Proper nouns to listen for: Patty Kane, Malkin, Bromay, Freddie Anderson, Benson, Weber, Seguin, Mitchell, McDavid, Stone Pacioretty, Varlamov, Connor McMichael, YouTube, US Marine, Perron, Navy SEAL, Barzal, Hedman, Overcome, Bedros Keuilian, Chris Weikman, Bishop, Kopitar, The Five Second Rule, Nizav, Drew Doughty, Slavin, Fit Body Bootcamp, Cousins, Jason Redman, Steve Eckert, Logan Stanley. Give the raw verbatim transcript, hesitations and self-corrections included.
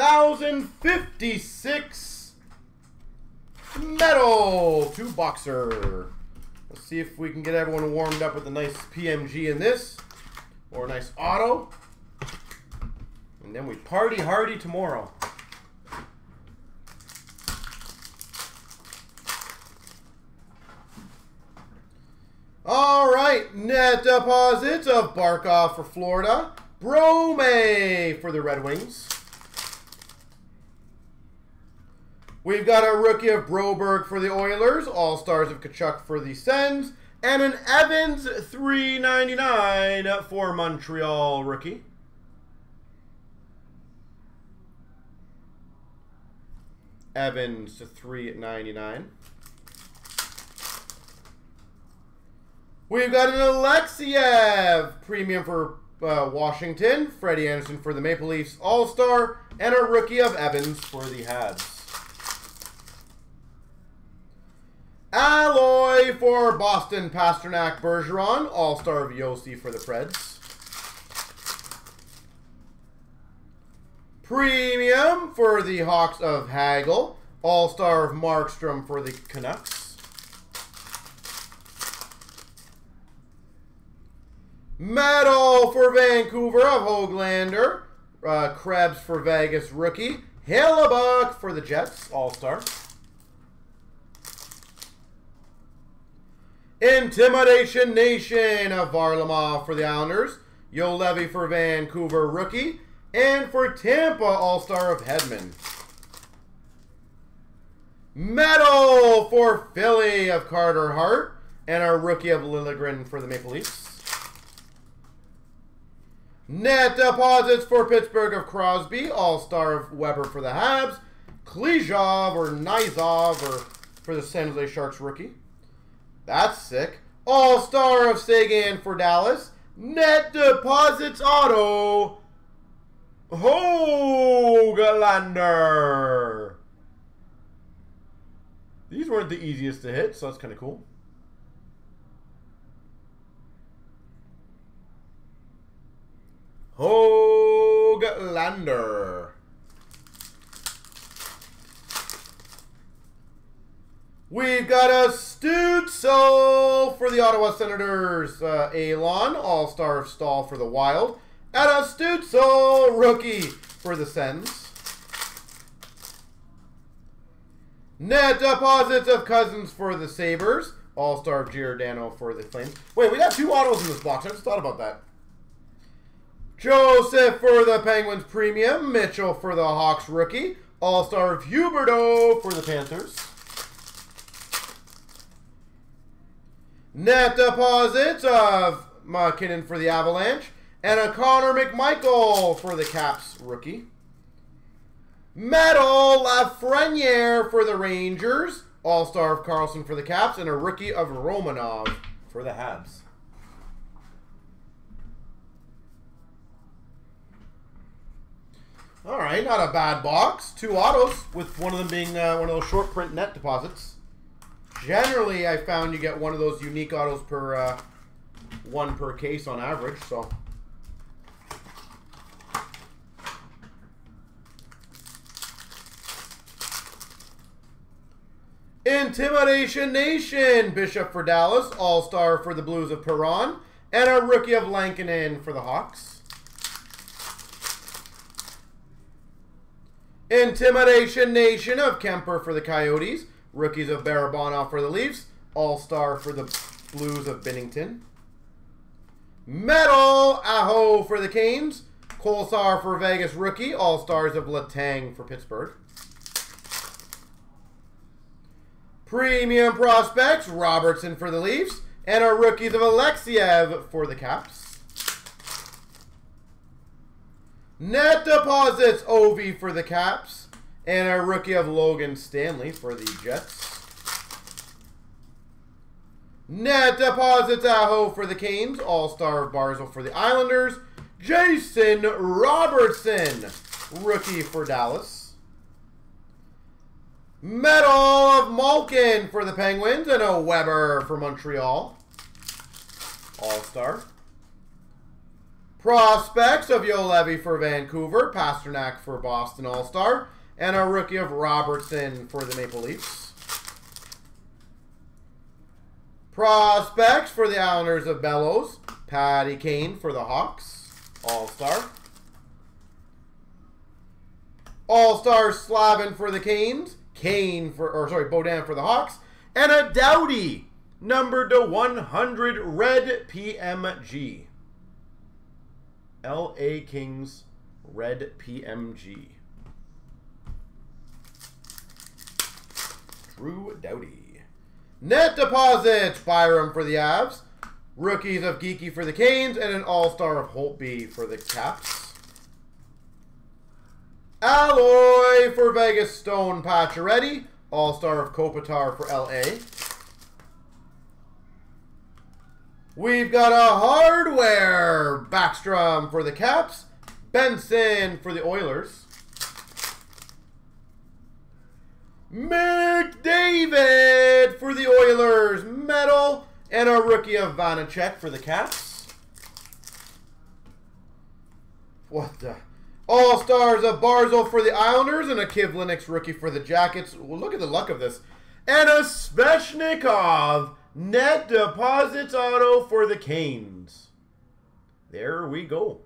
one thousand fifty-six medal to Boxer. Let's see if we can get everyone warmed up with a nice P M G in this, or a nice auto. And then we party hardy tomorrow. All right, net deposits of Barkov for Florida, Bromay for the Red Wings. We've got a rookie of Broberg for the Oilers, All-Stars of Kachuk for the Sens, and an Evans three ninety-nine for Montreal rookie. Evans to three ninety-nine. We've got an Alexeyev premium for uh, Washington, Freddie Anderson for the Maple Leafs All-Star, and a rookie of Evans for the Habs. Alloy for Boston, Pasternak, Bergeron, All-Star of Yossi for the Preds. Premium for the Hawks of Hagel, All-Star of Markstrom for the Canucks. Medal for Vancouver of Höglander, uh, Krebs for Vegas rookie, Hellebuck for the Jets, All-Star. Intimidation Nation of Varlamov for the Islanders, Yo Levy for Vancouver rookie, and for Tampa All-Star of Hedman. Medal for Philly of Carter Hart, and our rookie of Lilligren for the Maple Leafs. Net deposits for Pittsburgh of Crosby, All-Star of Weber for the Habs, Klyzhov or Nizav or for the San Jose Sharks rookie. That's sick. All-Star of Seguin for Dallas. Net deposits auto. Höglander. These weren't the easiest to hit, so that's kind of cool. Höglander. We've got a Stutzel for the Ottawa Senators, uh, Alon, All-Star of Stahl for the Wild, and a Stutzel rookie for the Sens. Net deposits of Cousins for the Sabres, All-Star of Giordano for the Flames. Wait, we got two autos in this box. I just thought about that. Joseph for the Penguins Premium, Mitchell for the Hawks rookie, All-Star of Huberdeau for the Panthers. Net deposits of McKinnon for the Avalanche and a Connor McMichael for the Caps rookie. Medal Lafreniere for the Rangers, All-Star of Carlson for the Caps, and a rookie of Romanov for the Habs. All right, not a bad box. Two autos with one of them being uh, one of those short print net deposits. Generally, I found you get one of those unique autos per uh, one per case on average. So, Intimidation Nation, Bishop for Dallas, All-Star for the Blues of Perron, and a rookie of Lankinen for the Hawks. Intimidation Nation of Kemper for the Coyotes. Rookies of Barabanov for the Leafs. All-Star for the Blues of Binnington. Medal, Aho for the Canes. Kolsar for Vegas rookie. All-Stars of Letang for Pittsburgh. Premium prospects, Robertson for the Leafs. And our rookies of Alexeyev for the Caps. Net deposits, Ovi for the Caps. And a rookie of Logan Stanley for the Jets. Net deposits Aho for the Canes. All-Star of Barzal for the Islanders. Jason Robertson, rookie for Dallas. Medal of Malkin for the Penguins. And a Weber for Montreal. All-Star. Prospects of Yo Levy for Vancouver, Pasternak for Boston All-Star, and a rookie of Robertson for the Maple Leafs. Prospects for the Islanders of Bellows, Patty Kane for the Hawks, All-Star. All-Star Slavin for the Canes, Kane for, or sorry, Beaudin for the Hawks, and a Doughty, numbered to one hundred, red P M G. L A Kings, red P M G. Drew Doughty. Net deposits, Byram for the Avs, rookies of Geeky for the Canes, and an All-Star of Holtby for the Caps. Alloy for Vegas, Stone Pacioretty, All-Star of Kopitar for L A. We've got a hardware, Backstrom for the Caps, Benson for the Oilers. McDavid for the Oilers, medal, and a rookie of Vanacek for the Caps. What the... All-Stars of Barzal for the Islanders and a Kivlenix rookie for the Jackets. Well, look at the luck of this. And a Svechnikov net deposits auto for the Canes. There we go.